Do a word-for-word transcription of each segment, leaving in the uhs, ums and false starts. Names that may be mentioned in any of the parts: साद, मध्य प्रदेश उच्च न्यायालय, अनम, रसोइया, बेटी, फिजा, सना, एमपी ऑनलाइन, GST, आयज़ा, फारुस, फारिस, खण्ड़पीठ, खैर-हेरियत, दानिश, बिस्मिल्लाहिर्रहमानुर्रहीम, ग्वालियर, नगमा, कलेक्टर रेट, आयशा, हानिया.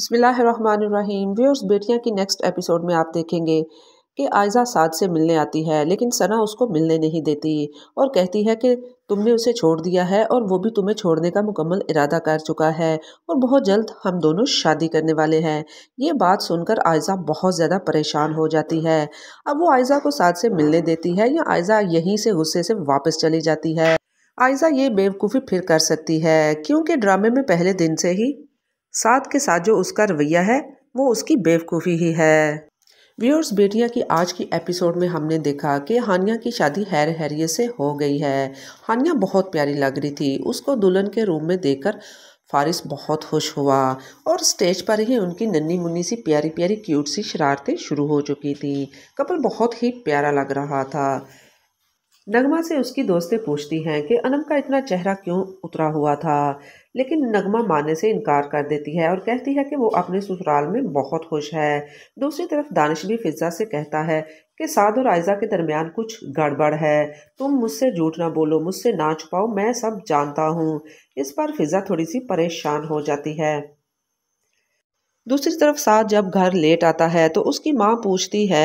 बिस्मिल्लाहिर्रहमानुर्रहीम। Viewers, बेटियां की next episode में आप देखेंगे कि आयज़ा साद से मिलने आती है, लेकिन सना उसको मिलने नहीं देती और कहती है कि तुमने उसे छोड़ दिया है और वो भी तुम्हें छोड़ने का मुकम्मल इरादा कर चुका है और बहुत जल्द हम दोनों शादी करने वाले हैं। ये बात सुनकर आयज़ा बहुत ज़्यादा परेशान हो जाती है। अब वो आयज़ा को साद से मिलने देती है या आयज़ा यहीं से गुस्से से वापस चली जाती है। आयज़ा ये बेवकूफ़ी फिर कर सकती है क्योंकि ड्रामे में पहले दिन से ही साद के साथ जो उसका रवैया है वो उसकी बेवकूफ़ी ही है। व्यूअर्स, बेटियां की आज की एपिसोड में हमने देखा कि हानिया की शादी खैर-हेरियत से हो गई है। हानिया बहुत प्यारी लग रही थी, उसको दुल्हन के रूम में देखकर फारिस बहुत खुश हुआ और स्टेज पर ही उनकी नन्ही मुन्नी सी प्यारी प्यारी क्यूट सी शरारतें शुरू हो चुकी थी। कपल बहुत ही प्यारा लग रहा था। नगमा से उसकी दोस्तें पूछती हैं कि अनम का इतना चेहरा क्यों उतरा हुआ था, लेकिन नगमा मानने से इनकार कर देती है और कहती है कि वो अपने ससुराल में बहुत खुश है। दूसरी तरफ दानिश भी फिजा से कहता है कि साद और आयज़ा के दरमियान कुछ गड़बड़ है, तुम मुझसे झूठ ना बोलो, मुझसे ना छुपाओ, मैं सब जानता हूँ। इस पर फिजा थोड़ी सी परेशान हो जाती है। दूसरी तरफ साद जब घर लेट आता है तो उसकी माँ पूछती है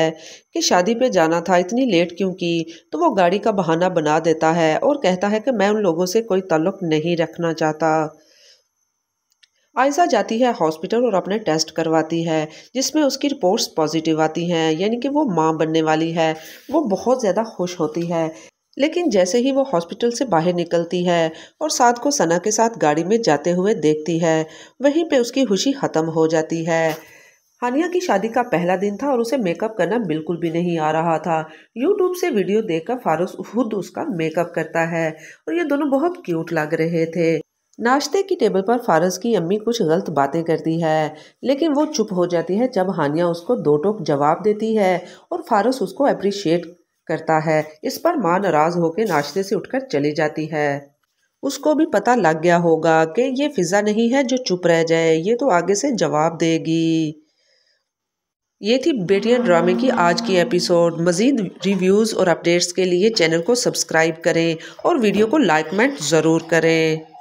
कि शादी पे जाना था, इतनी लेट क्यों की, तो वो गाड़ी का बहाना बना देता है और कहता है कि मैं उन लोगों से कोई ताल्लुक नहीं रखना चाहता। आयशा जाती है हॉस्पिटल और अपने टेस्ट करवाती है जिसमें उसकी रिपोर्ट्स पॉजिटिव आती हैं, यानी कि वो माँ बनने वाली है। वो बहुत ज़्यादा खुश होती है, लेकिन जैसे ही वो हॉस्पिटल से बाहर निकलती है और साद को सना के साथ गाड़ी में जाते हुए देखती है, वहीं पे उसकी खुशी ख़त्म हो जाती है। हानिया की शादी का पहला दिन था और उसे मेकअप करना बिल्कुल भी नहीं आ रहा था। यूट्यूब से वीडियो देखकर फारुस खुद उसका मेकअप करता है और ये दोनों बहुत क्यूट लग रहे थे। नाश्ते की टेबल पर फारिस की अम्मी कुछ गलत बातें करती है, लेकिन वो चुप हो जाती है जब हानिया उसको दो टोक जवाब देती है और फारिस उसको अप्रिशिएट करता है। इस पर मां नाराज़ होकर नाश्ते से उठकर चली जाती है। उसको भी पता लग गया होगा कि ये फिजा नहीं है जो चुप रह जाए, ये तो आगे से जवाब देगी। ये थी बेटियां ड्रामे की आज की एपिसोड। मज़ीद रिव्यूज़ और अपडेट्स के लिए चैनल को सब्सक्राइब करें और वीडियो को लाइक कमेंट ज़रूर करें।